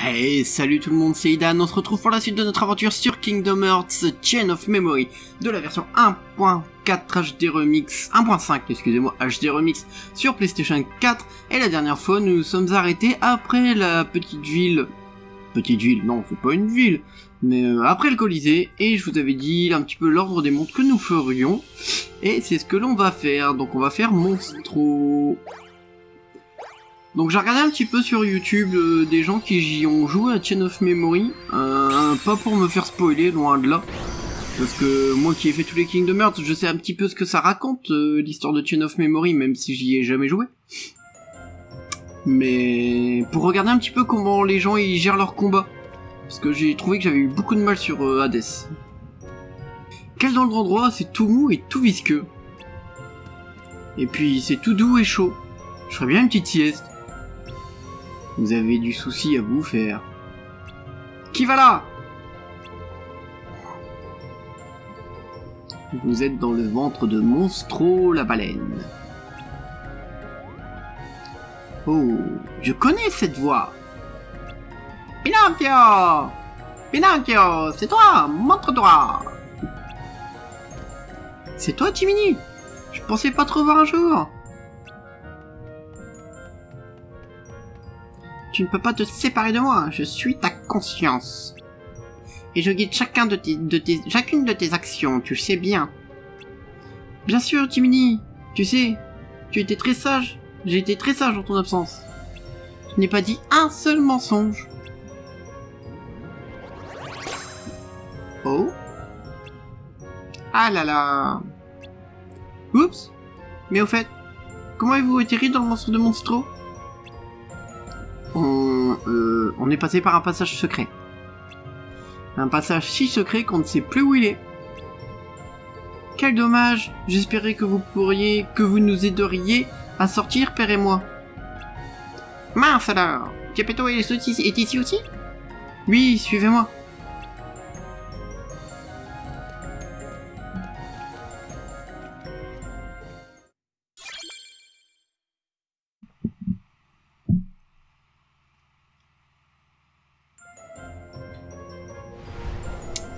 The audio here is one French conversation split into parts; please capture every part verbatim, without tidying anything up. Hey, salut tout le monde, c'est Idan, on se retrouve pour la suite de notre aventure sur Kingdom Hearts Chain of Memory de la version un point quatre H D Remix, un point cinq excusez-moi, H D Remix sur PlayStation quatre. Et la dernière fois nous nous sommes arrêtés après la petite ville, petite ville, non c'est pas une ville, mais euh, après le Colisée, et je vous avais dit un petit peu l'ordre des montres que nous ferions, et c'est ce que l'on va faire, donc on va faire Monstro. Donc j'ai regardé un petit peu sur YouTube euh, des gens qui y ont joué à Chain of Memory, euh, pas pour me faire spoiler, loin de là, parce que moi qui ai fait tous les Kingdom Hearts, je sais un petit peu ce que ça raconte euh, l'histoire de Chain of Memory, même si j'y ai jamais joué. Mais pour regarder un petit peu comment les gens ils gèrent leur combat, parce que j'ai trouvé que j'avais eu beaucoup de mal sur euh, Hades. Quel dans le endroit, c'est tout mou et tout visqueux. Et puis c'est tout doux et chaud. Je ferais bien une petite sieste. Vous avez du souci à vous faire. Qui va là? Vous êtes dans le ventre de Monstro la baleine. Oh, je connais cette voix. Pinocchio! Pinocchio, c'est toi! Montre-toi! C'est toi, Timini? Je pensais pas trop voir un jour. Tu ne peux pas te séparer de moi, je suis ta conscience. Et je guide chacun de tes, de tes, chacune de tes actions, tu le sais bien. Bien sûr, Jiminy, tu sais, tu étais très sage, j'ai été très sage en ton absence. Je n'ai pas dit un seul mensonge. Oh. Ah là là. Oups. Mais au fait, comment avez-vous atterri dans le monstre de Monstro? On, euh, on est passé par un passage secret. Un passage si secret qu'on ne sait plus où il est. Quel dommage. J'espérais que vous pourriez, que vous nous aideriez à sortir, père et moi. Mince alors. Geppetto est ici aussi? Oui, suivez-moi.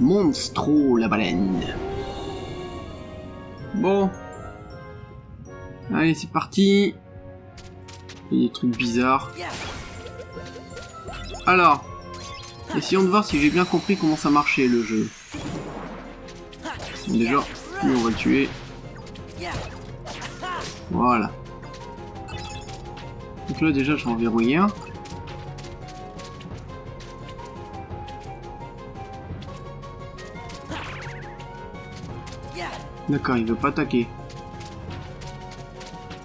Monstro la baleine. Bon. Allez, c'est parti. Il y a des trucs bizarres. Alors, essayons de voir si j'ai bien compris comment ça marchait le jeu. Déjà, lui on va le tuer. Voilà. Donc là déjà je vais enverrouiller un. D'accord, il veut pas attaquer.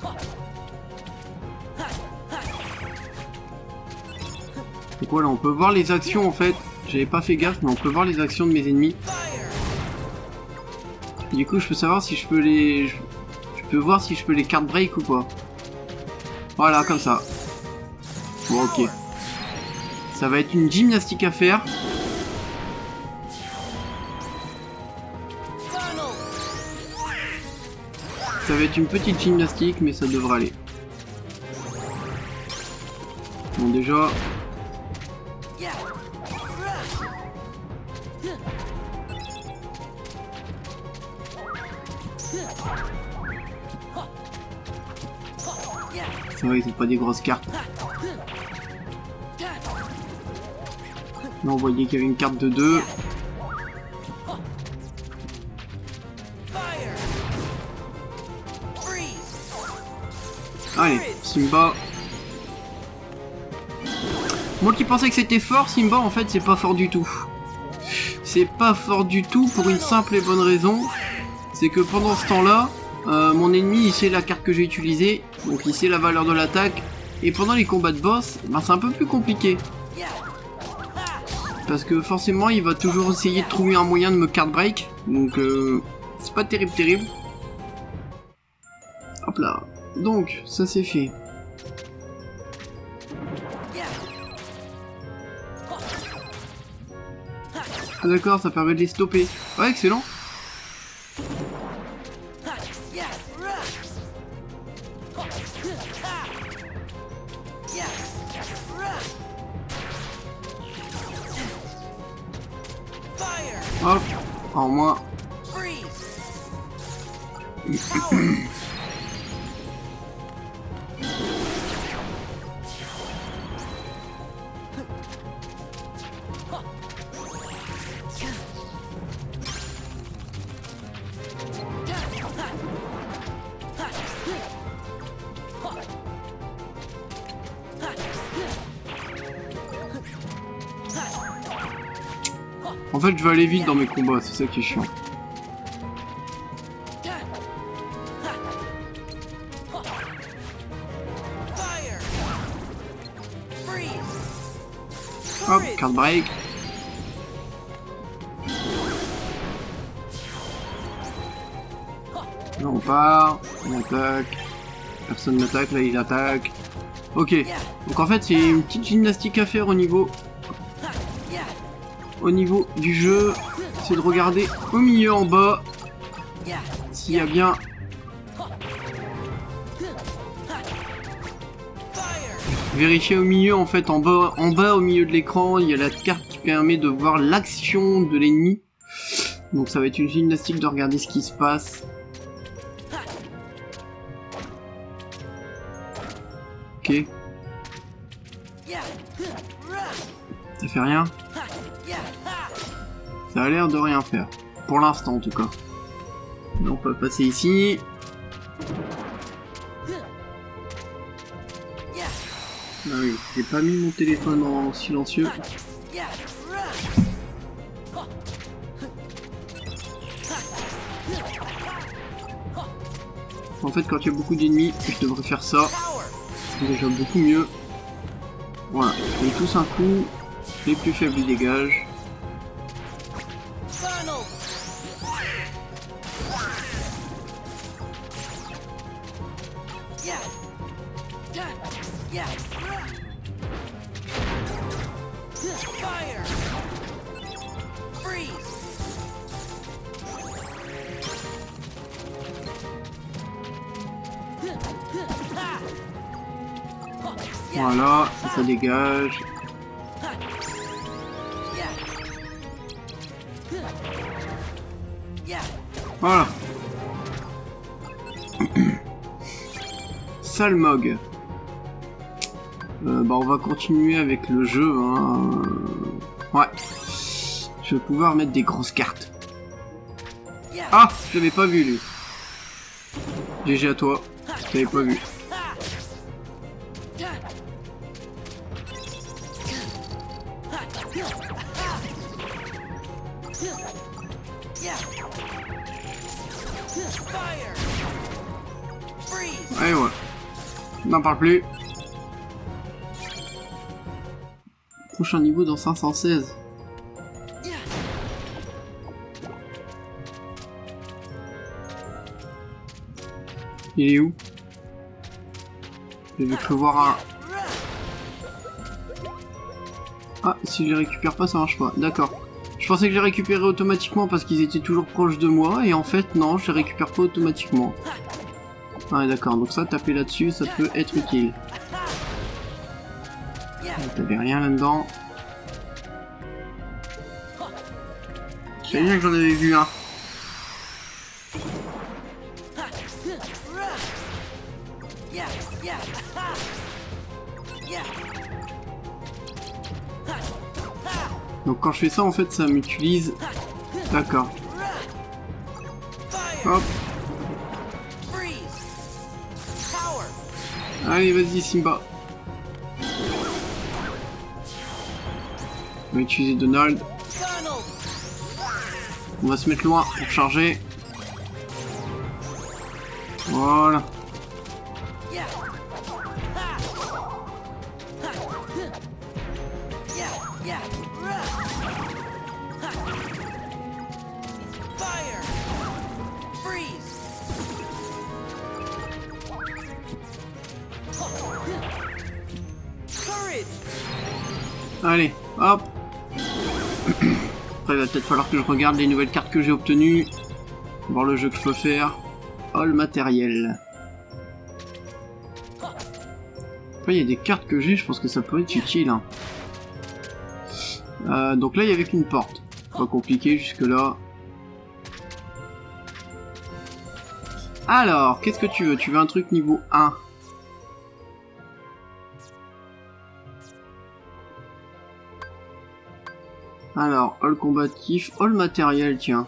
Donc voilà, on peut voir les actions en fait. J'avais pas fait gaffe, mais on peut voir les actions de mes ennemis. Et du coup, je peux savoir si je peux les... Je peux voir si je peux les card break ou pas. Voilà, comme ça. Bon, ok. Ça va être une gymnastique à faire. Ça va être une petite gymnastique, mais ça devrait aller. Bon, déjà... C'est vrai, ils n'ont pas des grosses cartes. Là, on voyait qu'il y avait une carte de deux. Allez, Simba. Moi qui pensais que c'était fort, Simba en fait c'est pas fort du tout. C'est pas fort du tout pour une simple et bonne raison. C'est que pendant ce temps-là, euh, mon ennemi il sait la carte que j'ai utilisée. Donc il sait la valeur de l'attaque. Et pendant les combats de boss, ben, c'est un peu plus compliqué. Parce que forcément il va toujours essayer de trouver un moyen de me card break. Donc euh, c'est pas terrible terrible. Hop là. Donc, ça c'est fait. Ah d'accord, ça permet de les stopper. Ouais, excellent. Hop, en moins. En fait, je vais aller vite dans mes combats, c'est ça qui est chiant. Hop, card break. Là on part, on attaque. Personne n'attaque, là il attaque. Ok, donc en fait il y a une petite gymnastique à faire au niveau... Au niveau du jeu, c'est de regarder au milieu en bas s'il y a bien vérifier au milieu en fait en bas en bas au milieu de l'écran il y a la carte qui permet de voir l'action de l'ennemi, donc ça va être une gymnastique de regarder ce qui se passe. Ok, ça fait rien. Ça a l'air de rien faire. Pour l'instant en tout cas. On peut passer ici. Ah oui, j'ai pas mis mon téléphone en silencieux. En fait quand il y a beaucoup d'ennemis, je devrais faire ça. C'est déjà beaucoup mieux. Voilà, ils font tous un coup. Les plus faibles ils dégagent. Voilà, ça, ça dégage. Voilà. Sale Mog. Euh, bah on va continuer avec le jeu. Hein. Euh... Ouais. Je vais pouvoir mettre des grosses cartes. Ah, je l'avais pas vu lui. G G à toi. Je l'avais pas vu. Et ouais, n'en parle plus. Prochain niveau dans cinq cent seize. Il est où? J'ai vu que voir un... Ah, si je les récupère pas, ça marche pas. D'accord. Je pensais que je les récupérais automatiquement parce qu'ils étaient toujours proches de moi. Et en fait, non, je les récupère pas automatiquement. Ah d'accord, donc ça, taper là-dessus, ça peut être utile. T'avais rien là-dedans. Je sais bien que j'en avais vu un. Donc quand je fais ça, en fait, ça m'utilise... D'accord. Hop. Allez, vas-y, Simba. On va utiliser Donald. On va se mettre loin pour charger. Voilà. Allez, hop. Après il va peut-être falloir que je regarde les nouvelles cartes que j'ai obtenues. Voir le jeu que je peux faire. Oh, le matériel. Après il y a des cartes que j'ai, je pense que ça peut être utile. Hein. Euh, donc là il y avait qu'une porte. Pas compliqué jusque-là. Alors, qu'est-ce que tu veux? Tu veux un truc niveau un. Alors, all combatif, all matériel, tiens.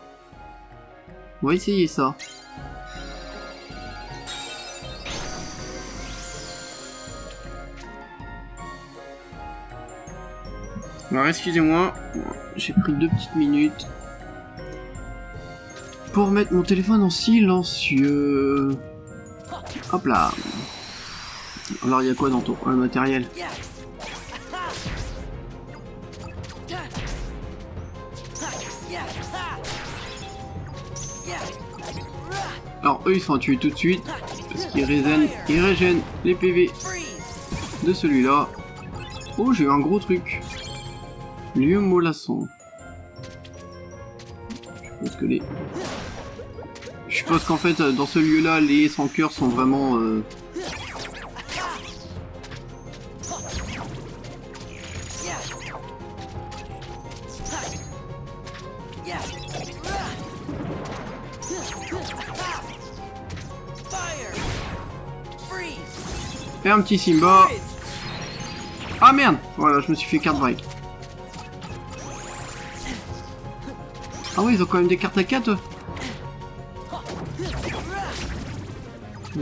On va essayer ça. Alors, excusez-moi, j'ai pris deux petites minutes pour mettre mon téléphone en silencieux. Hop là. Alors, il y a quoi dans ton all matériel? Alors eux ils sont tués tout de suite parce qu'ils régènent, ils régènent les P V de celui-là. Oh, j'ai eu un gros truc. Lieu mollasson. Je pense que les... Je pense qu'en fait dans ce lieu-là les sans cœur sont vraiment... Euh... Et un petit Simba. Ah merde. Voilà, je me suis fait carte break. Ah oui, ils ont quand même des cartes à quatre. On va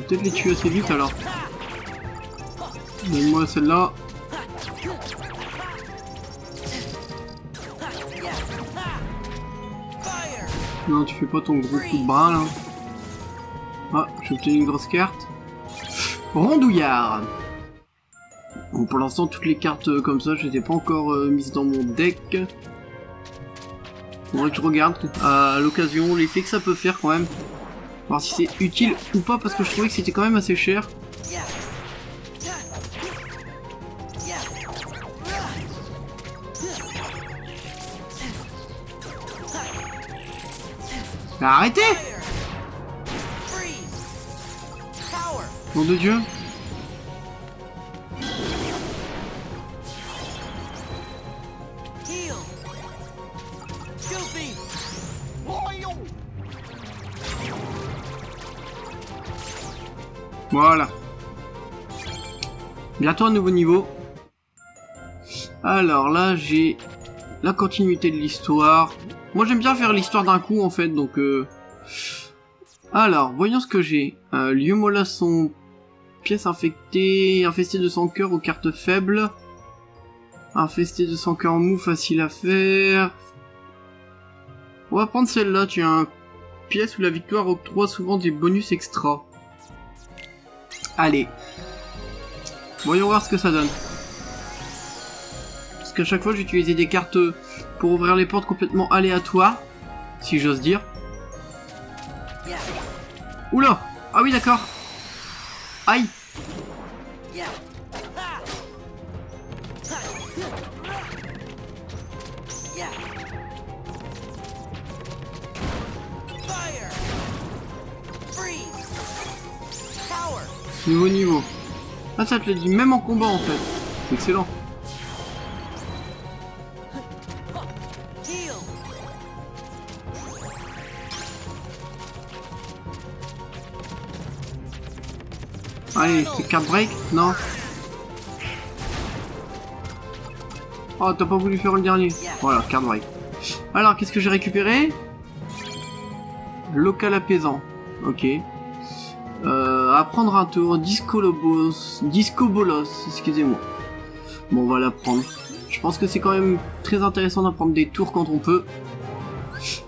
peut-être les tuer assez vite alors. Donne-moi celle-là. Non, tu fais pas ton gros coup de bras là. Ah, j'ai obtenu une grosse carte. Rondouillard. Bon, pour l'instant, toutes les cartes euh, comme ça, je les ai pas encore euh, mises dans mon deck. Faudrait que je regarde à l'occasion l'effet que ça peut faire quand même. Voir si c'est utile ou pas, parce que je trouvais que c'était quand même assez cher. Arrêtez! Nom de Dieu. Voilà. Bientôt un nouveau niveau. Alors là, j'ai la continuité de l'histoire. Moi, j'aime bien faire l'histoire d'un coup, en fait, donc... Euh... Alors, voyons ce que j'ai. Euh, lieu mollasson... Pièce infectée, infestée de sang cœur aux cartes faibles. Infestée de sang cœur mou, facile à faire. On va prendre celle-là, tiens. Pièce où la victoire octroie souvent des bonus extra. Allez. Voyons voir ce que ça donne. Parce qu'à chaque fois, j'utilisais des cartes pour ouvrir les portes complètement aléatoires. Si j'ose dire. Oula! Ah oui, d'accord. Aïe! Nouveau niveau. Ah, ça te le dit même en combat en fait. C'est excellent. Allez, c'est card break? Non. Oh, t'as pas voulu faire le dernier. Voilà, card break. Alors, qu'est-ce que j'ai récupéré? Local apaisant. Ok. Euh, apprendre un tour. Disco Lobos. Disco Bolos, excusez-moi. Bon, on va l'apprendre. Je pense que c'est quand même très intéressant d'apprendre des tours quand on peut.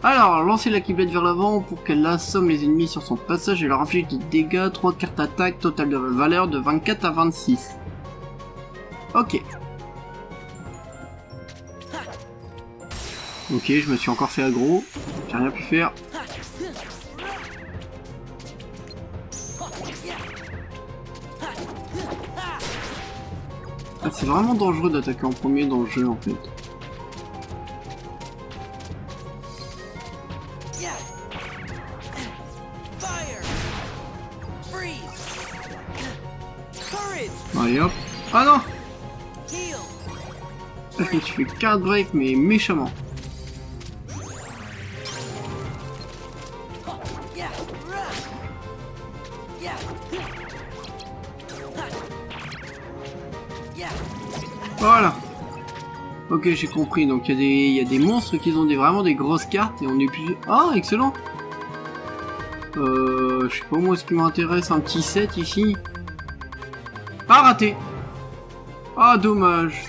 Alors, lancer la Keyblade vers l'avant pour qu'elle assomme les ennemis sur son passage et leur inflige des dégâts, trois cartes attaque, total de valeur de vingt-quatre à vingt-six. Ok. Ok, je me suis encore fait aggro, j'ai rien pu faire. Ah, c'est vraiment dangereux d'attaquer en premier dans le jeu en fait. Allez hop. Ah non! Je me suis fait card break mais méchamment. Voilà. Ok, j'ai compris. Donc il y, y a des monstres qui ont des, vraiment des grosses cartes et on est plus... Ah, excellent. Euh, je sais pas moi ce qui m'intéresse, un petit set ici. Ah, raté. Ah, dommage.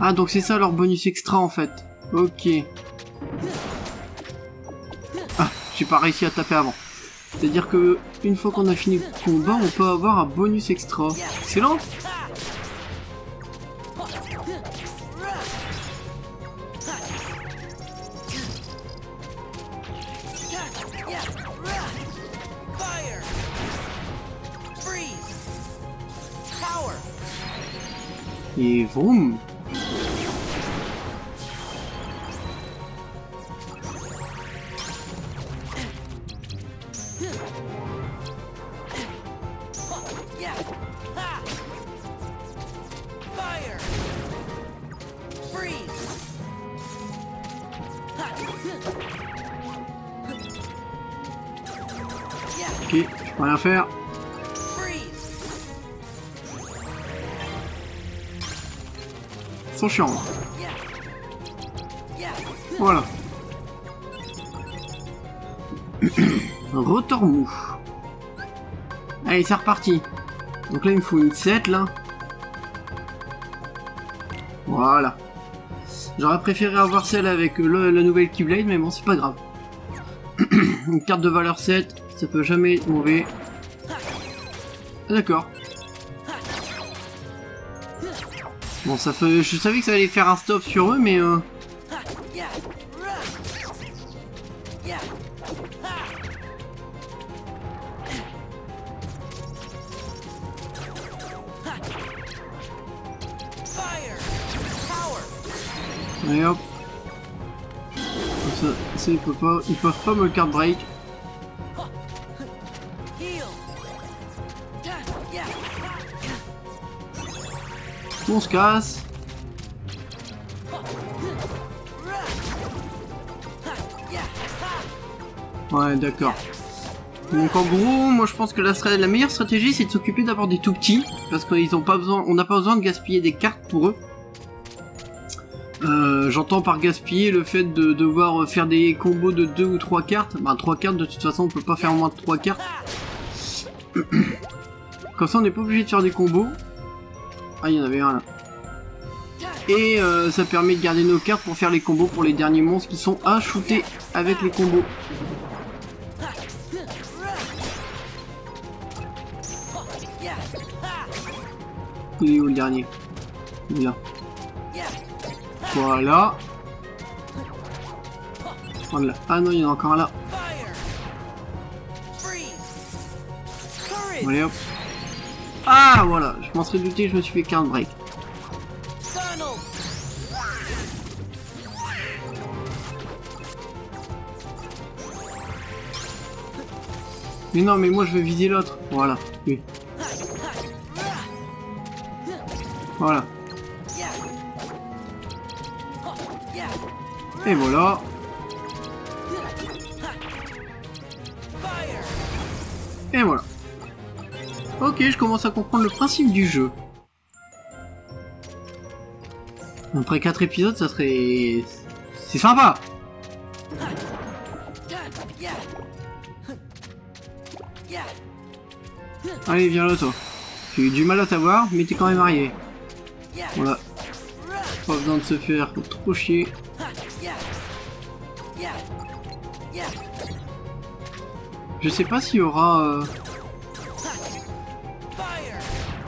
Ah, donc c'est ça leur bonus extra en fait. Ok. Ah, j'ai pas réussi à taper avant. C'est-à-dire que une fois qu'on a fini le combat, on peut avoir un bonus extra. Excellent. Et vroom. Ok, je peux rien faire. Sans chiant. Voilà. Retormou. Allez, c'est reparti. Donc là, il me faut une sept, là. Voilà. J'aurais préféré avoir celle avec le, la nouvelle Keyblade, mais bon, c'est pas grave. Une carte de valeur sept, ça peut jamais être mauvais. D'accord. Bon, ça fait... je savais que ça allait faire un stop sur eux, mais... Euh... Et hop. Ça, ça, ils peuvent pas, ils peuvent pas me card break. On se casse. Ouais, d'accord. Donc en gros, moi je pense que la, la meilleure stratégie, c'est de s'occuper d'avoir des tout petits, parce qu'ils ont pas besoin, on n'a pas besoin de gaspiller des cartes pour eux. Euh, J'entends par gaspiller le fait de devoir faire des combos de deux ou trois cartes. Bah trois cartes, de toute façon, on peut pas faire moins de trois cartes. Comme ça, on n'est pas obligé de faire des combos. Ah, il y en avait un là. Et euh, ça permet de garder nos cartes pour faire les combos pour les derniers monstres qui sont à shooter avec les combos. Il est où le dernier? Il est là. Voilà. Voilà. Ah non, il y en a encore un là. Allez hop. Ah voilà, je m'en serais douté, je me suis fait card break. Mais non, mais moi je veux viser l'autre. Voilà, oui. Voilà. Et voilà. Et voilà. Ok, je commence à comprendre le principe du jeu. Après quatre épisodes, ça serait... c'est sympa. Allez, viens là, toi. J'ai eu du mal à t'avoir, mais t'es quand même arrivé. Voilà. Pas besoin de se faire trop chier. Je sais pas s'il y aura... Euh...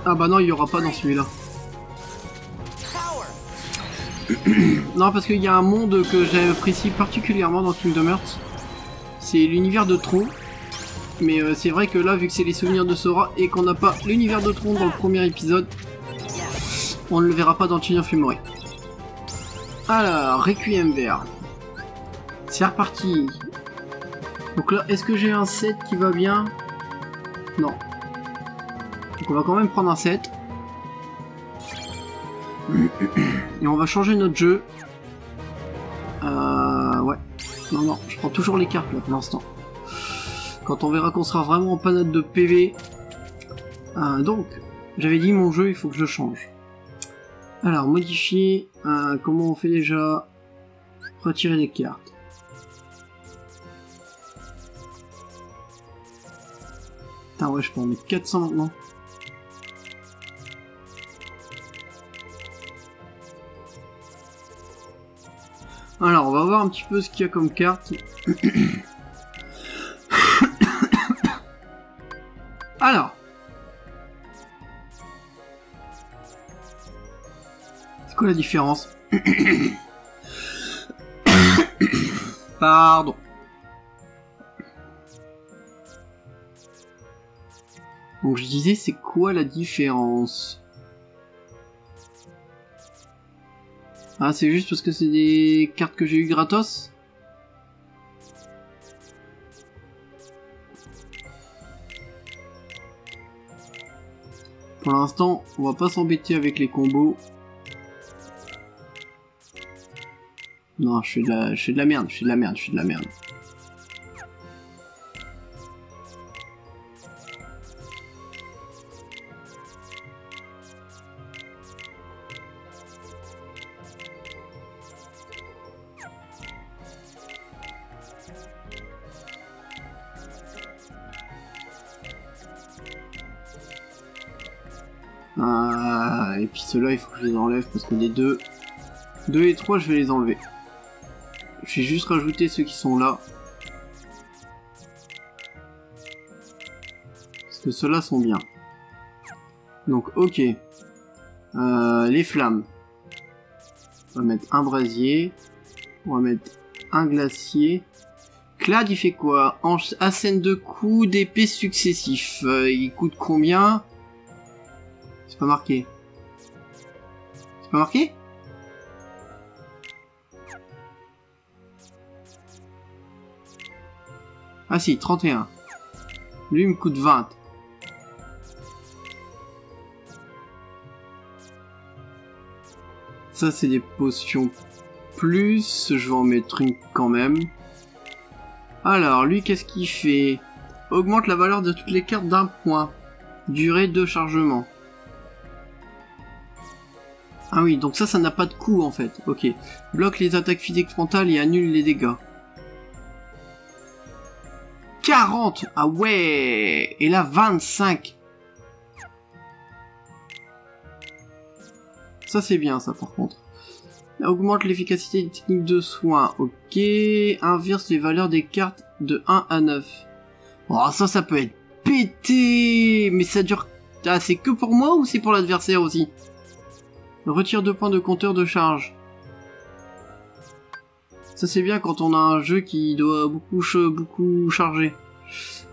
Ah bah non, il n'y aura pas dans celui-là. Non, parce qu'il y a un monde que j'apprécie particulièrement dans Kingdom Hearts. C'est l'univers de Tron. Mais euh, c'est vrai que là, vu que c'est les souvenirs de Sora et qu'on n'a pas l'univers de Tron dans le premier épisode, on ne le verra pas dans Chain of Memory. Alors, Requiem vert. C'est reparti. Donc là, est-ce que j'ai un set qui va bien? Non. Donc on va quand même prendre un set. Et on va changer notre jeu. Euh... Ouais. Non, non, je prends toujours les cartes là pour l'instant. Quand on verra qu'on sera vraiment en panade de P V. Euh, donc, J'avais dit mon jeu, il faut que je le change. Alors, modifier, euh, comment on fait déjà? Retirer les cartes. Putain, ouais, je peux en mettre quatre cents maintenant. Alors, on va voir un petit peu ce qu'il y a comme carte. Alors. C'est quoi la différence? Pardon. Donc je disais, c'est quoi la différence? Ah, c'est juste parce que c'est des cartes que j'ai eues gratos? Pour l'instant, on va pas s'embêter avec les combos. Non, je fais de la, je fais de la merde, je fais de la merde, je fais de la merde. Ah, et puis ceux-là, il faut que je les enlève parce que les deux, deux et trois, je vais les enlever. Je vais juste rajouter ceux qui sont là. Parce que ceux-là sont bien. Donc, ok. Euh, les flammes. On va mettre un brasier. On va mettre un glacier. Clad, il fait quoi? Assène deux coups d'épée successifs. Euh, il coûte combien? C'est pas marqué. C'est pas marqué? Ah si, trente et un. Lui, il me coûte vingt. Ça, c'est des potions plus. Je vais en mettre une quand même. Alors, lui, qu'est-ce qu'il fait? Augmente la valeur de toutes les cartes d'un point. Durée de chargement. Ah oui, donc ça, ça n'a pas de coût, en fait. Ok. Bloque les attaques physiques frontales et annule les dégâts. quarante! Ah ouais! Et là, vingt-cinq! Ça, c'est bien, ça, par contre. Là, augmente l'efficacité des techniques de soins. Ok. Inverse les valeurs des cartes de un à neuf. Oh, ça, ça peut être pété! Mais ça dure... Ah, c'est que pour moi ou c'est pour l'adversaire aussi? Retire deux points de compteur de charge. Ça c'est bien quand on a un jeu qui doit beaucoup, beaucoup charger.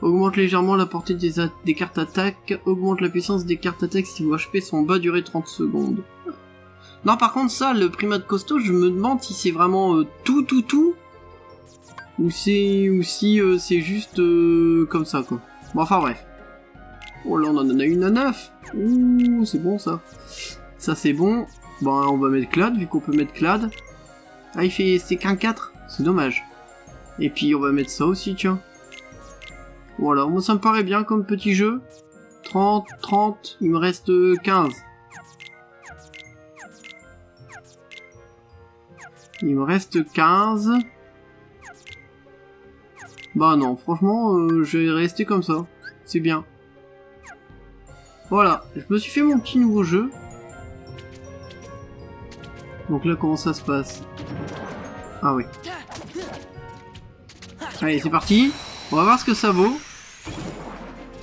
Augmente légèrement la portée des, des cartes attaque. Augmente la puissance des cartes attaque si vos H P sont bas, durée trente secondes. Non, par contre ça, le primate costaud, je me demande si c'est vraiment euh, tout tout tout. Ou, c'est, ou si euh, c'est juste euh, comme ça quoi. Bon enfin bref. Oh là on en a une à neuf. Ouh c'est bon ça. Ça c'est bon. Bon on va mettre Clad vu qu'on peut mettre Clad. Ah, il fait... c'est qu'un quatre. C'est dommage. Et puis, on va mettre ça aussi, tiens. Voilà, moi, ça me paraît bien comme petit jeu. trente, trente, il me reste quinze. Il me reste quinze. Bah non, franchement, euh, je vais rester comme ça. C'est bien. Voilà, je me suis fait mon petit nouveau jeu. Donc là, comment ça se passe? Ah oui. Allez, c'est parti. On va voir ce que ça vaut.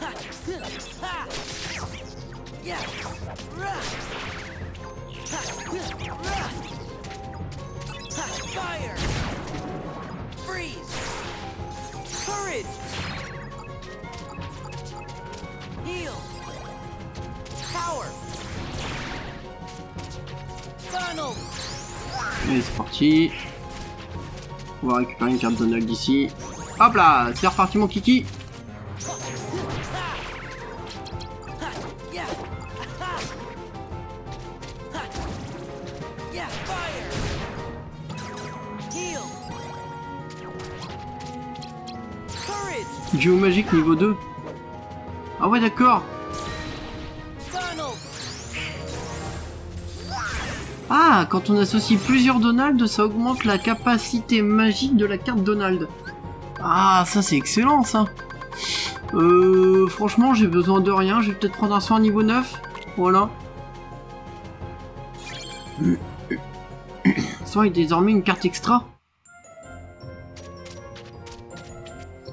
Allez, c'est parti. On va récupérer une carte Donald d'ici. Hop là, c'est reparti mon kiki. Duo magique niveau deux. Ah ouais d'accord. Donald. Ah, quand on associe plusieurs Donald, ça augmente la capacité magique de la carte Donald. Ah, ça c'est excellent ça. Euh, franchement, j'ai besoin de rien. Je vais peut-être prendre un soin niveau neuf. Voilà. Soin est désormais une carte extra.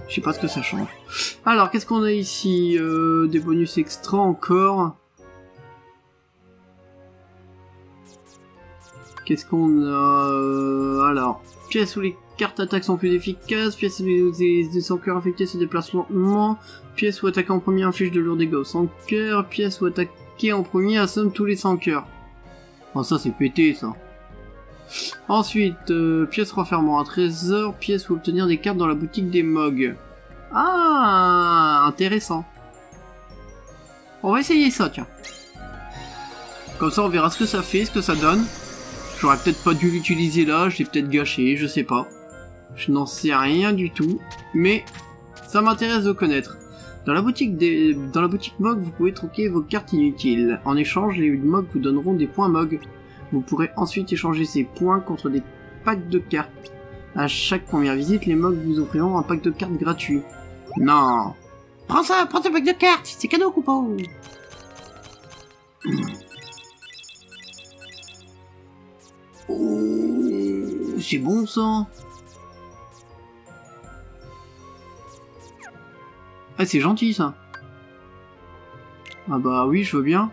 Je sais pas ce que ça change. Alors, qu'est-ce qu'on a ici? euh, Des bonus extra encore. Qu'est-ce qu'on a? Alors, pièces où les cartes attaques sont plus efficaces, pièces où les sans cœur affectés se déplacent lentement, pièces où attaquer en premier inflige de lourds dégâts sans cœur, pièces où attaquer en premier assomme tous les sans cœur. Oh, ça c'est pété ça. Ensuite, euh, pièce refermant un trésor, pièce où obtenir des cartes dans la boutique des Mog. Ah, intéressant. On va essayer ça, tiens. Comme ça, on verra ce que ça fait, ce que ça donne. J'aurais peut-être pas dû l'utiliser là, je l'ai peut-être gâché, je sais pas. Je n'en sais rien du tout, mais ça m'intéresse de connaître. Dans la boutique des... dans la boutique Mog, vous pouvez troquer vos cartes inutiles. En échange, les Mog vous donneront des points Mog. Vous pourrez ensuite échanger ces points contre des packs de cartes. À chaque première visite, les Mog vous offriront un pack de cartes gratuit. Non. Prends ça, prends ce pack de cartes, c'est cadeau, coupon. Oh, c'est bon ça. Ah, c'est gentil ça. Ah bah oui, je veux bien.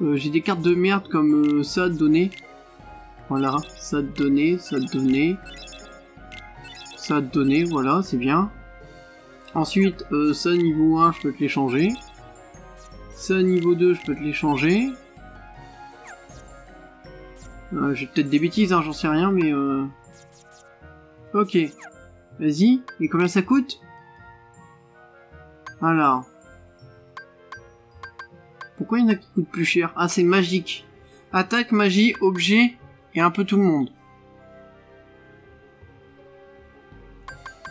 Euh, J'ai des cartes de merde comme euh, ça à donner. Voilà, ça à donner, ça à donner. Ça à donner, voilà, c'est bien. Ensuite, euh, ça niveau un, je peux te les changer. Ça niveau deux, je peux te les changer. Euh, j'ai peut-être des bêtises, hein, j'en sais rien, mais... Euh... Ok. Vas-y. Et combien ça coûte? Alors... Pourquoi il y en a qui coûtent plus cher? Ah, c'est magique. Attaque, magie, objet, et un peu tout le monde.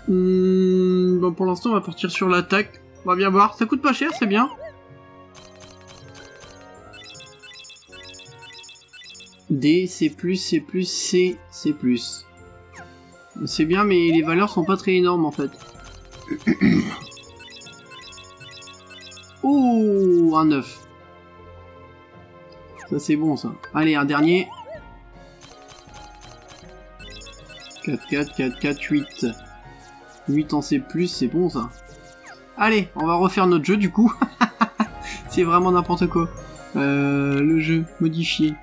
Mmh, bon, pour l'instant, on va partir sur l'attaque. On va bien voir. Ça coûte pas cher, c'est bien. D, C+, C+, C, C+. C'est bien, mais les valeurs sont pas très énormes, en fait. Oh, un neuf. Ça, c'est bon, ça. Allez, un dernier. quatre, quatre, quatre, quatre, huit. huit en C+, c'est bon, ça. Allez, on va refaire notre jeu, du coup. C'est vraiment n'importe quoi. Euh, le jeu, modifié.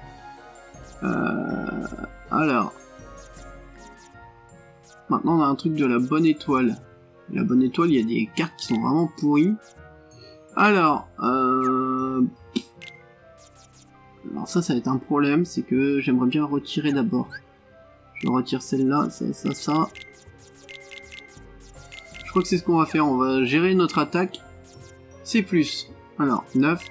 Euh, alors, maintenant on a un truc de la bonne étoile. La bonne étoile, il y a des cartes qui sont vraiment pourries. Alors, euh... alors ça, ça va être un problème, c'est que j'aimerais bien retirer d'abord. Je retire celle-là, ça, ça, ça. Je crois que c'est ce qu'on va faire. On va gérer notre attaque. C'est plus. Alors, neuf.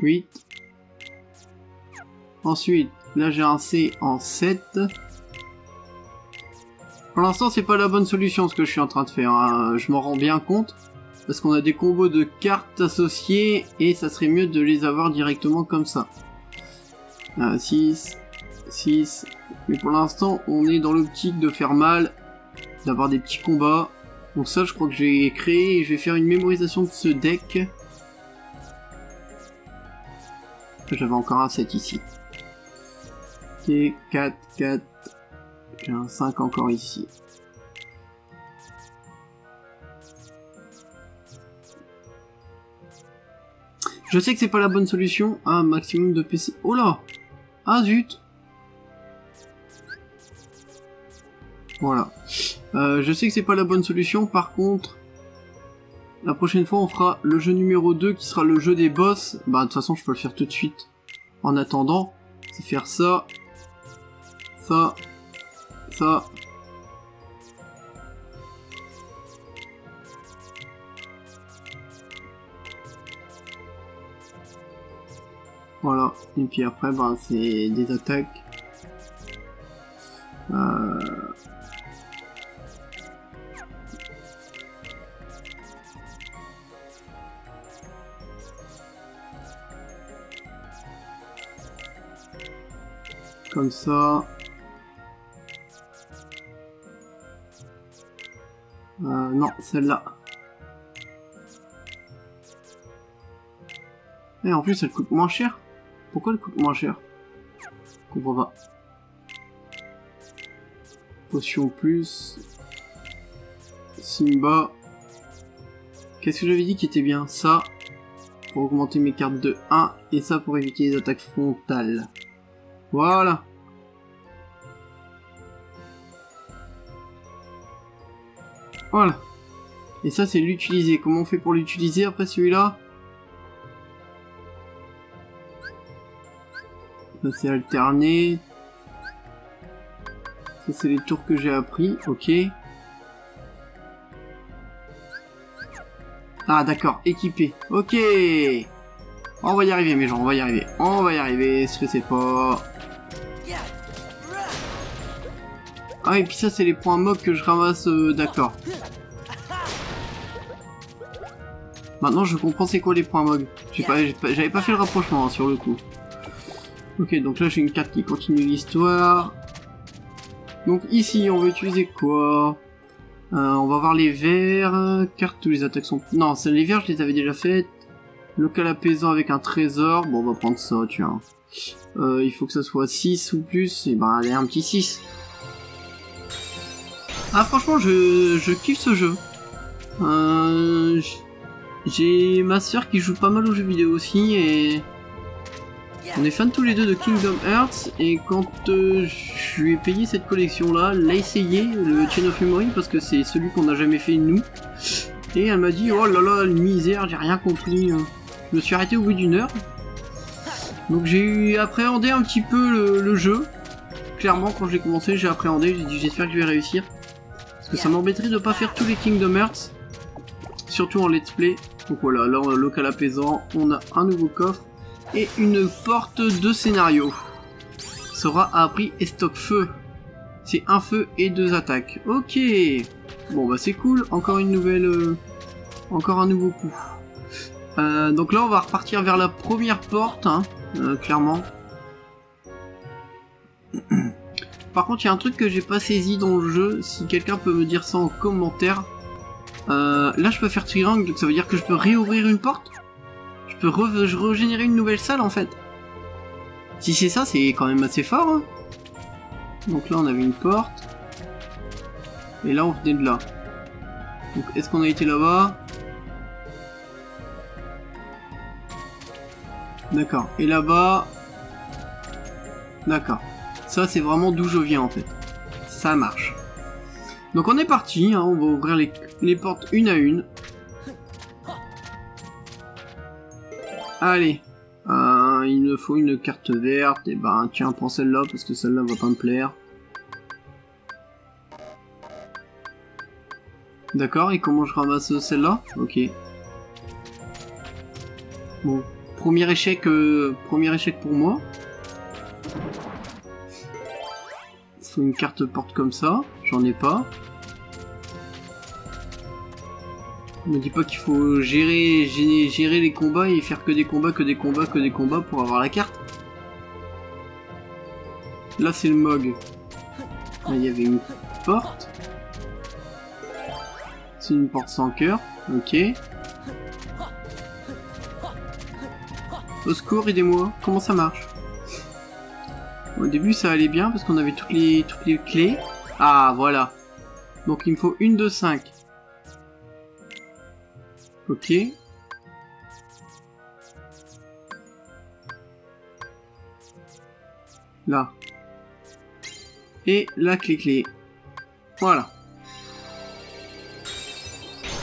huit. Ensuite, là j'ai un C en sept. Pour l'instant, c'est pas la bonne solution ce que je suis en train de faire, hein. Je m'en rends bien compte. Parce qu'on a des combos de cartes associées et ça serait mieux de les avoir directement comme ça. Ah, six, six. Mais pour l'instant, on est dans l'optique de faire mal, d'avoir des petits combats. Donc ça, je crois que j'ai créé et je vais faire une mémorisation de ce deck. J'avais encore un sept ici. Ok, quatre, quatre. J'ai un cinq encore ici. Je sais que c'est pas la bonne solution. Un maximum de P C. Oh là! Ah zut! Voilà. Euh, je sais que c'est pas la bonne solution. Par contre... La prochaine fois, on fera le jeu numéro deux qui sera le jeu des boss. Bah, de toute façon, je peux le faire tout de suite. En attendant, c'est faire ça, ça, ça. Voilà. Et puis après, bah, c'est des attaques. Euh... Comme ça. Euh, non, celle-là. Et en plus, elle coûte moins cher. Pourquoi elle coûte moins cher? Je comprends pas. Potion plus. Simba. Qu'est-ce que j'avais dit qui était bien? Ça, pour augmenter mes cartes de un, et ça pour éviter les attaques frontales. Voilà. Voilà. Et ça, c'est l'utiliser. Comment on fait pour l'utiliser après celui-là? Ça, c'est alterné. Ça, c'est les tours que j'ai appris. Ok. Ah, d'accord. Équipé. Ok. On va y arriver, mes gens. On va y arriver. On va y arriver. Stressez pas. Ah, et puis ça, c'est les points Mog que je ramasse. Euh, d'accord. Maintenant, je comprends c'est quoi les points Mog. J'avais pas, pas, pas fait le rapprochement hein, sur le coup. Ok, donc là, j'ai une carte qui continue l'histoire. Donc ici, on va utiliser quoi? euh, On va voir les verts. Carte où les attaques sont... Non, les verts, je les avais déjà faites. Local apaisant avec un trésor. Bon, on va prendre ça, tu vois. Euh, il faut que ça soit six ou plus. Et ben, allez, un petit six. Ah franchement je, je kiffe ce jeu. Euh, J'ai ma soeur qui joue pas mal aux jeux vidéo aussi et on est fans tous les deux de Kingdom Hearts et quand euh, je lui ai payé cette collection là, l'a essayé le Chain of Memory parce que c'est celui qu'on n'a jamais fait nous et elle m'a dit oh là là une misère j'ai rien compris. Je me suis arrêté au bout d'une heure donc j'ai appréhendé un petit peu le, le jeu. Clairement quand j'ai commencé j'ai appréhendé, j'ai dit j'espère que je vais réussir. Parce que ça m'embêterait de pas faire tous les Kingdom Hearts, surtout en let's play. Donc voilà, là on a local apaisant, on a un nouveau coffre et une porte de scénario. Sora a appris Estoc Feu. C'est un feu et deux attaques. Ok. Bon bah c'est cool, encore une nouvelle... Euh, encore un nouveau coup. Euh, donc là on va repartir vers la première porte, hein, euh, clairement. Par contre, il y a un truc que j'ai pas saisi dans le jeu, si quelqu'un peut me dire ça en commentaire. Euh, là, je peux faire triangle, donc ça veut dire que je peux réouvrir une porte. Je peux re je régénérer une nouvelle salle, en fait. Si c'est ça, c'est quand même assez fort. Hein. Donc là, on avait une porte. Et là, on venait de là. Donc, est-ce qu'on a été là-bas? D'accord. Et là-bas... D'accord. Ça, c'est vraiment d'où je viens, en fait. Ça marche. Donc, on est parti. Hein, on va ouvrir les, les portes une à une. Allez. Euh, il me faut une carte verte. Et ben, tiens, prends celle-là, parce que celle-là va pas me plaire. D'accord. Et comment je ramasse celle-là? Ok. Bon. Premier échec, euh, premier échec pour moi. Une carte porte comme ça, j'en ai pas. Ne me dis pas qu'il faut gérer, gérer, gérer les combats et faire que des combats, que des combats, que des combats pour avoir la carte. Là c'est le Mog. Là il y avait une porte. C'est une porte sans cœur, ok. Au secours, aidez-moi, comment ça marche? Au début ça allait bien parce qu'on avait toutes les, toutes les clés. Ah voilà. Donc il me faut une de cinq. Ok. Là. Et la clé clé. Voilà.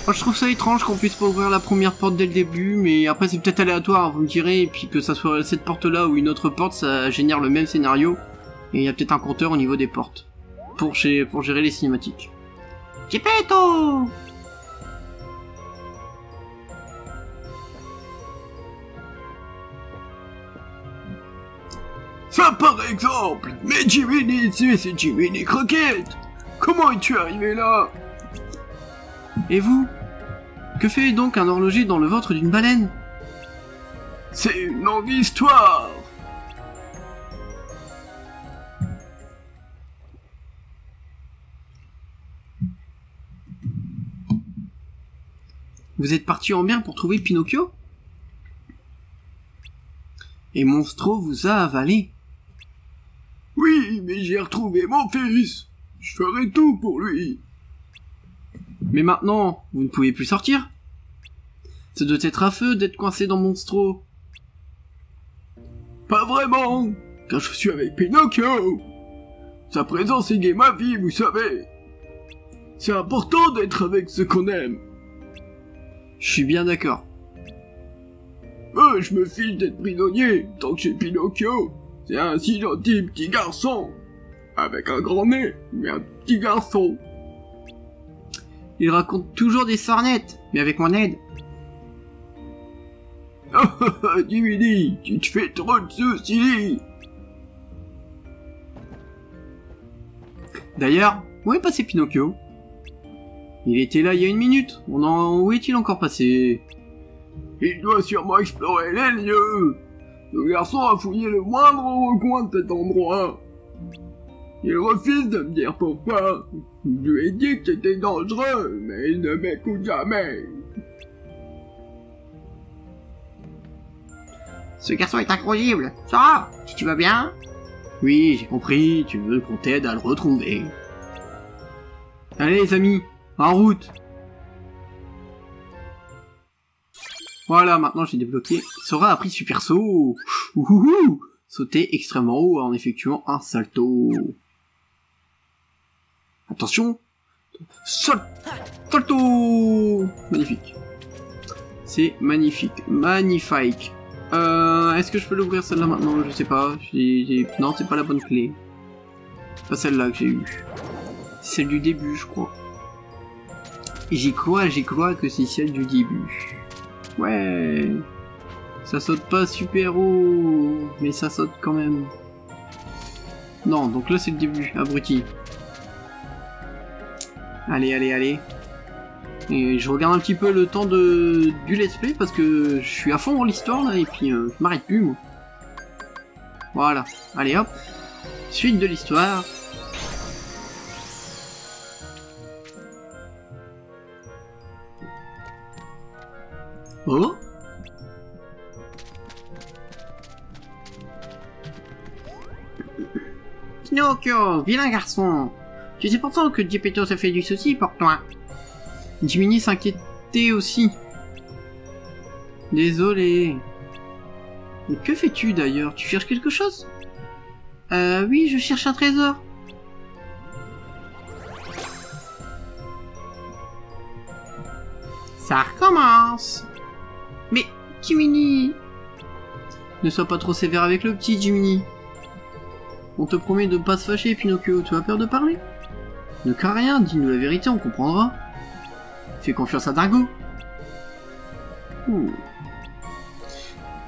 Moi, je trouve ça étrange qu'on puisse pas ouvrir la première porte dès le début, mais après c'est peut-être aléatoire, hein, vous me direz, et puis que ça soit cette porte-là ou une autre porte, ça génère le même scénario, et il y a peut-être un compteur au niveau des portes, pour, chez, pour gérer les cinématiques. Geppetto! Ça par exemple! Mais Jiminy, c'est Jiminy Croquette! Comment es-tu arrivé là? Et vous? Que fait donc un horloger dans le ventre d'une baleine? C'est une longue histoire. Vous êtes parti en mer pour trouver Pinocchio? Et Monstro vous a avalé? Oui, mais j'ai retrouvé mon fils. Je ferai tout pour lui. Mais maintenant, vous ne pouvez plus sortir? Ça doit être affreux d'être coincé dans Monstro. Pas vraiment, car je suis avec Pinocchio. Sa présence égaye ma vie, vous savez. C'est important d'être avec ceux qu'on aime. Je suis bien d'accord. Euh, je me fiche d'être prisonnier tant que j'ai Pinocchio. C'est un si gentil petit garçon. Avec un grand nez, mais un petit garçon. Il raconte toujours des sornettes, mais avec mon aide. Oh, Jiminy, tu te fais trop de soucis. D'ailleurs, où est passé Pinocchio? Il était là il y a une minute. On en... Où est-il encore passé? Il doit sûrement explorer les lieux. Le garçon a fouillé le moindre recoin de cet endroit. Il refuse de me dire pourquoi. Je lui ai dit que c'était dangereux, mais il ne m'écoute jamais. Ce garçon est incroyable. Sora, si tu vas bien? Oui, j'ai compris. Tu veux qu'on t'aide à le retrouver. Allez les amis, en route. Voilà, maintenant j'ai débloqué. Sora a pris super saut. Ouhouhou. Sauter extrêmement haut en effectuant un salto. Attention. Sol salto. Magnifique. C'est magnifique. Magnifique. Euh, Est-ce que je peux l'ouvrir celle-là maintenant? Je sais pas. J'ai, j'ai... Non, c'est pas la bonne clé. C'est pas celle-là que j'ai eue. C'est celle du début, je crois. J'y crois, j'y crois que c'est celle du début. Ouais. Ça saute pas super haut, mais ça saute quand même. Non, donc là c'est le début, abruti. Allez, allez, allez. Et je regarde un petit peu le temps de du let's play parce que je suis à fond dans l'histoire là et puis euh, je m'arrête plus moi. Voilà, allez hop. Suite de l'histoire. Oh. Pinocchio, vilain garçon. Tu sais pourtant que Geppetto se fait du souci pour toi. Jiminy s'inquiétait aussi. Désolé. Mais que fais-tu d'ailleurs? Tu cherches quelque chose? Euh oui, je cherche un trésor. Ça recommence. Mais Jiminy... Ne sois pas trop sévère avec le petit Jiminy. On te promet de ne pas se fâcher, Pinocchio, tu as peur de parler? Ne crains rien, dis-nous la vérité, on comprendra. Fais confiance à Dingo. Ouh.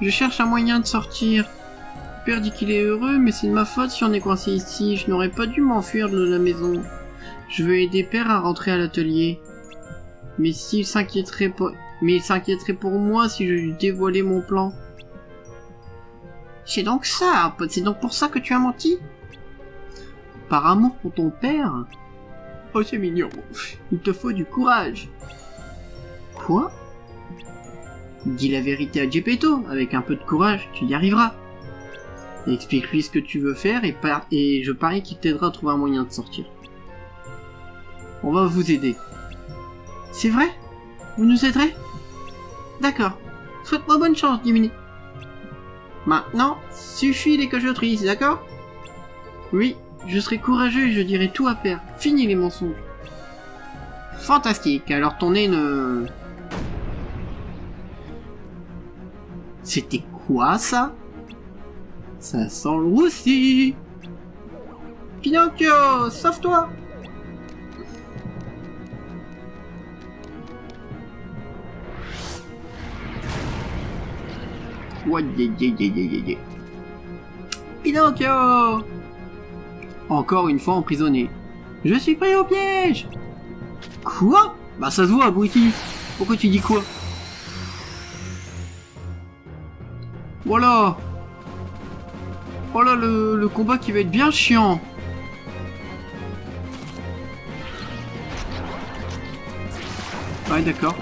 Je cherche un moyen de sortir. Le père dit qu'il est heureux, mais c'est de ma faute si on est coincé ici. Je n'aurais pas dû m'enfuir de la maison. Je veux aider père à rentrer à l'atelier. Mais s'il s'inquiéterait pour... Mais il s'inquiéterait pour moi si je lui dévoilais mon plan. C'est donc ça, c'est donc pour ça que tu as menti? Par amour pour ton père? Oh, c'est mignon. Il te faut du courage. Quoi? Dis la vérité à Geppetto. Avec un peu de courage, tu y arriveras. Explique-lui ce que tu veux faire et, par et je parie qu'il t'aidera à trouver un moyen de sortir. On va vous aider. C'est vrai? Vous nous aiderez? D'accord. Souhaite-moi bonne chance, Jiminy. Maintenant, suffit les cochotteries, d'accord? Oui, je serai courageux et je dirai tout à père. Fini les mensonges. Fantastique, alors ton nez ne... C'était quoi ça? Ça sent le roussi. Pinocchio, sauve-toi! What yeah, yeah, yeah, yeah, yeah. Pinocchio! Encore une fois emprisonné. Je suis pris au piège! Quoi? Bah ça se voit, abruti! Pourquoi tu dis quoi? Voilà. Oh là, le, le combat qui va être bien chiant. Ouais, d'accord.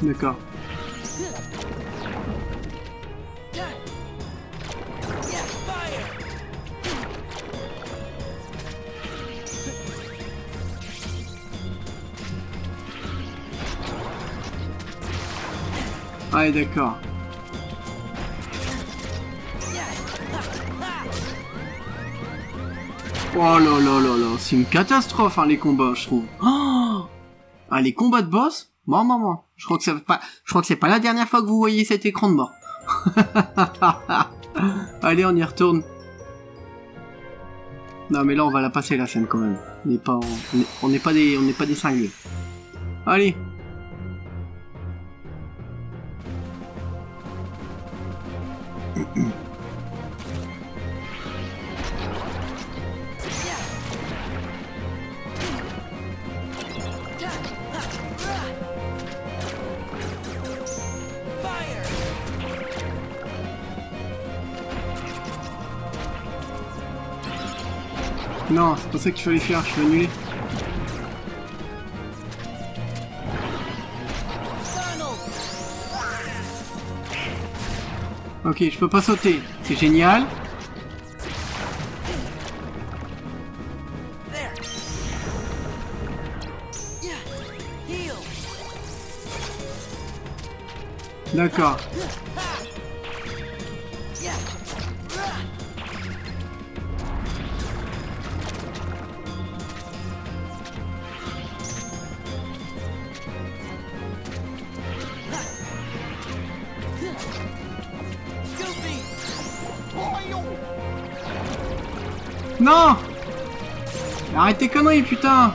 D'accord. Ah, d'accord. Oh là là là là, c'est une catastrophe hein, les combats, je trouve. Oh ah, les combats de boss. Bon, bon, bon. Je crois que ça va pas. Je crois que c'est pas la dernière fois que vous voyez cet écran de bord. Allez, on y retourne. Non, mais là, on va la passer la scène quand même. On n'est pas, on n'est pas des, on n'est pas des cinglés. Allez. Non, c'est pas ça qu'il fallait faire, je suis annulé. Ok, je peux pas sauter, c'est génial. D'accord. Non! Arrête tes conneries, putain!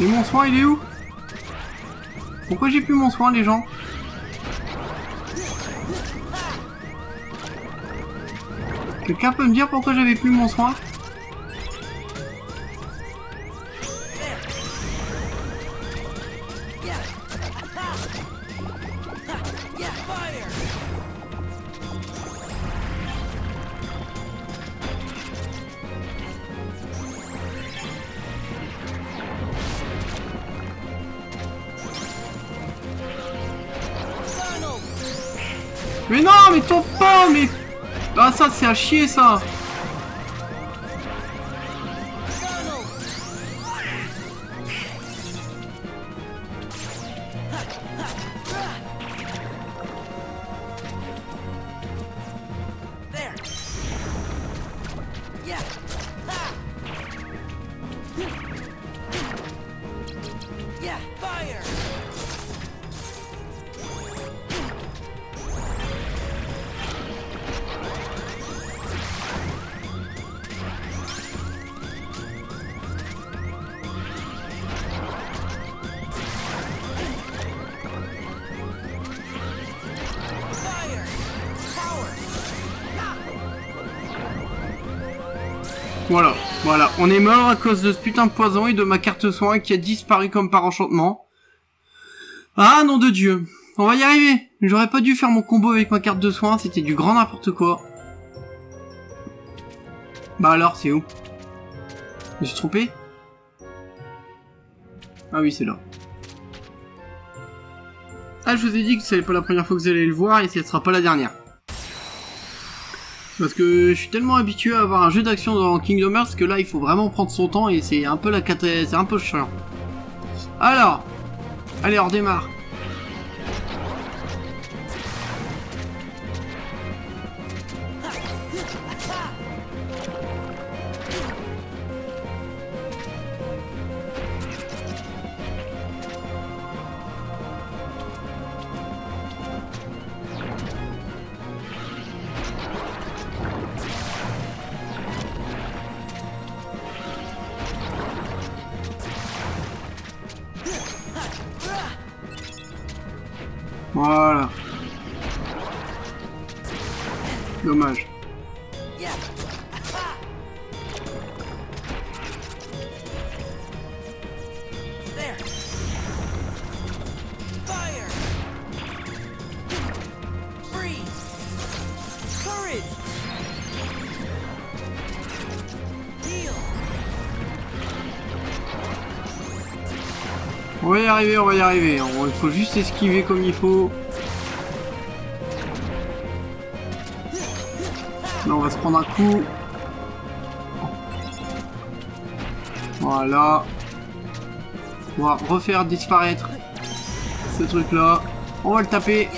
Et mon soin, il est où? Pourquoi j'ai plus mon soin, les gens? Quelqu'un peut me dire pourquoi j'avais plus mon soin? Mais non, mais tombe pas, mais... Ah ça, c'est à chier, ça. Voilà, voilà, on est mort à cause de ce putain de poison et de ma carte soin qui a disparu comme par enchantement. Ah, nom de Dieu. On va y arriver. J'aurais pas dû faire mon combo avec ma carte de soin, c'était du grand n'importe quoi. Bah alors, c'est où? Je me suis trompé? Ah oui, c'est là. Ah, je vous ai dit que c'est pas la première fois que vous allez le voir et ce sera pas la dernière. Parce que je suis tellement habitué à avoir un jeu d'action dans Kingdom Hearts que là il faut vraiment prendre son temps et c'est un peu la c'est un peu chiant. Alors, allez on redémarre. Voilà. Dommage. On va y arriver, on va y arriver. Il faut juste esquiver comme il faut. Là, on va se prendre un coup. Voilà. On va refaire disparaître ce truc-là. On va le taper.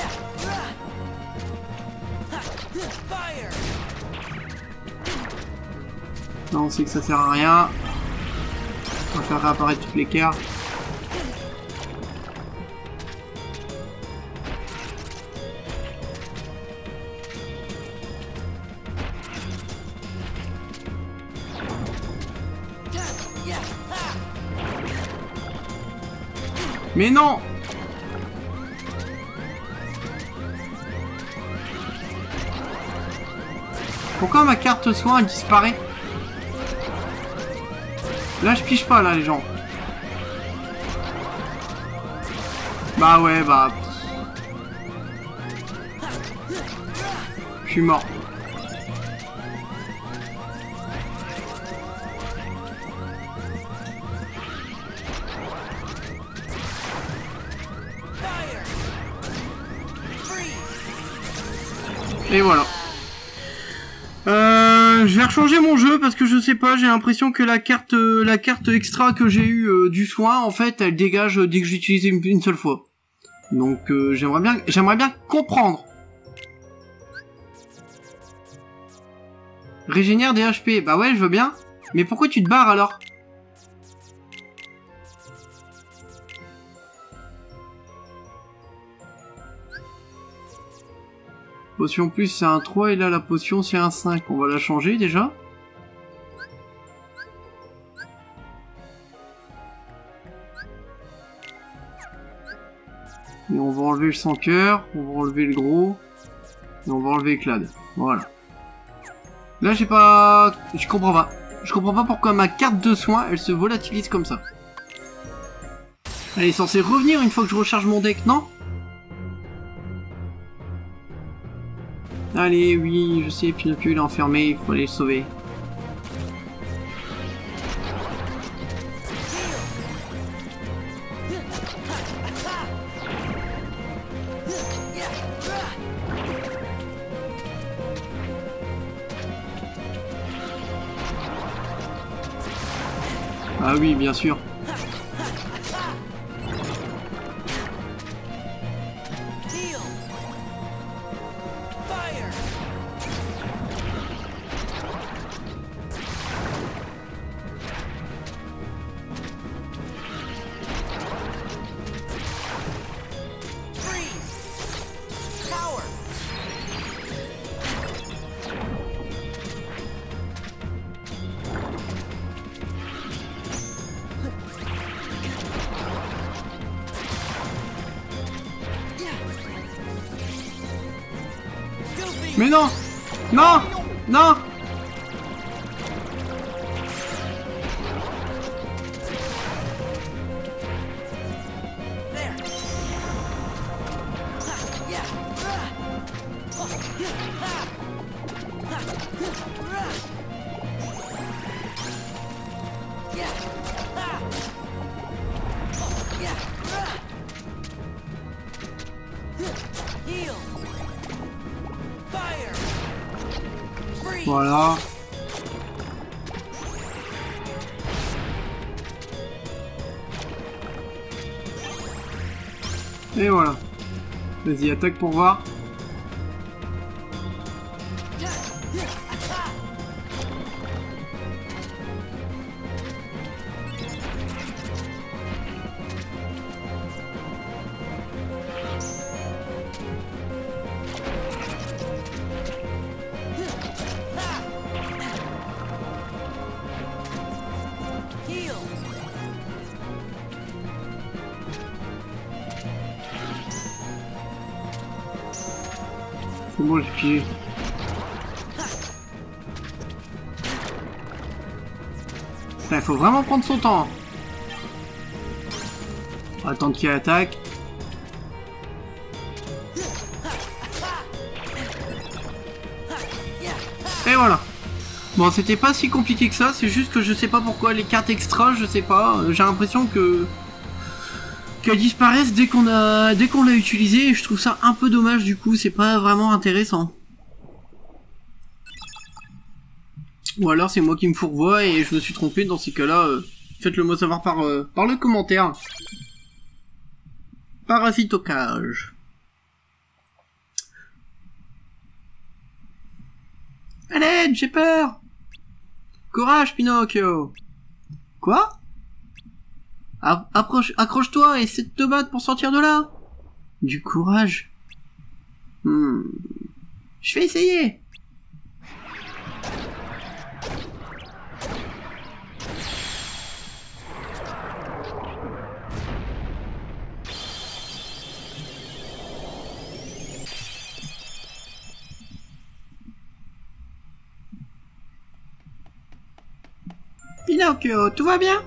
Là, on sait que ça sert à rien. On va faire réapparaître toutes les cartes. Mais non! Pourquoi ma carte soin elle disparaît? Là je pige pas là les gens. Bah ouais bah... Je suis mort. Et voilà. Euh, je vais rechanger mon jeu parce que je sais pas, j'ai l'impression que la carte, euh, la carte extra que j'ai eu euh, du soin, en fait, elle dégage euh, dès que j'utilise une, une seule fois. Donc euh, j'aimerais bien, j'aimerais bien comprendre. Régénère des H P. Bah ouais, je veux bien. Mais pourquoi tu te barres alors? Potion plus c'est un trois et là la potion c'est un cinq. On va la changer déjà. Et on va enlever le sans cœur, on va enlever le gros. Et on va enlever Clad. Voilà. Là j'ai pas... Je comprends pas. Je comprends pas pourquoi ma carte de soin elle se volatilise comme ça. Elle est censée revenir une fois que je recharge mon deck, non ? Allez, oui, je sais, Pinocchio il est enfermé, il faut aller le sauver. Ah oui, bien sûr. Mais non! Non! Non! Voilà. Et voilà. Vas-y, attaque pour voir. Moi j'ai pillé. Il faut vraiment prendre son temps. On va attendre qu'il attaque. Et voilà. Bon, c'était pas si compliqué que ça, c'est juste que je sais pas pourquoi les cartes extra, je sais pas. J'ai l'impression que... qu'elles disparaissent dès qu'on a dès qu'on l'a utilisé, et je trouve ça un peu dommage, du coup c'est pas vraiment intéressant. Ou alors c'est moi qui me fourvoie et je me suis trompé, dans ces cas-là, euh, faites-le moi savoir par, euh, par le commentaire. Parasitocage. Allez, j'ai peur. Courage Pinocchio. Quoi? Accroche-toi et essaie de te battre pour sortir de là. Du courage. Hmm. Je vais essayer. Pinocchio, tout va bien?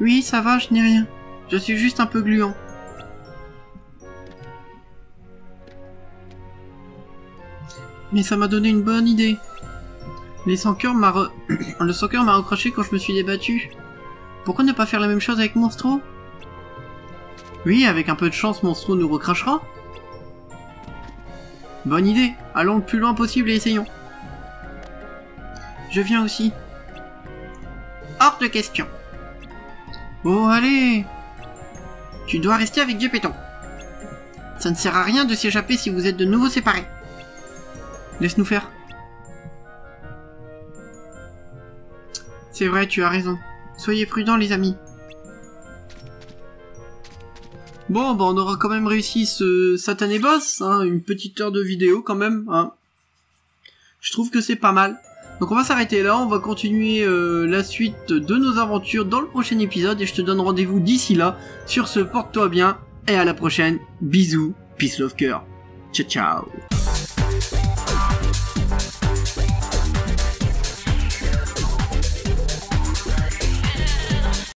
Oui, ça va, je n'ai rien. Je suis juste un peu gluant. Mais ça m'a donné une bonne idée. Les sans-cœurs m'a re... Le sans-cœur m'a recraché quand je me suis débattu. Pourquoi ne pas faire la même chose avec Monstro? Oui, avec un peu de chance, Monstro nous recrachera. Bonne idée. Allons le plus loin possible et essayons. Je viens aussi. Hors de question. Oh, allez! Tu dois rester avec Geppetto. Ça ne sert à rien de s'échapper si vous êtes de nouveau séparés. Laisse-nous faire. C'est vrai, tu as raison. Soyez prudents, les amis. Bon, bah, on aura quand même réussi ce satané boss, hein, une petite heure de vidéo quand même, hein. Je trouve que c'est pas mal. Donc on va s'arrêter là, on va continuer euh, la suite de nos aventures dans le prochain épisode, et je te donne rendez-vous d'ici là. Sur ce, porte-toi bien, et à la prochaine, bisous, peace love cœur, ciao ciao.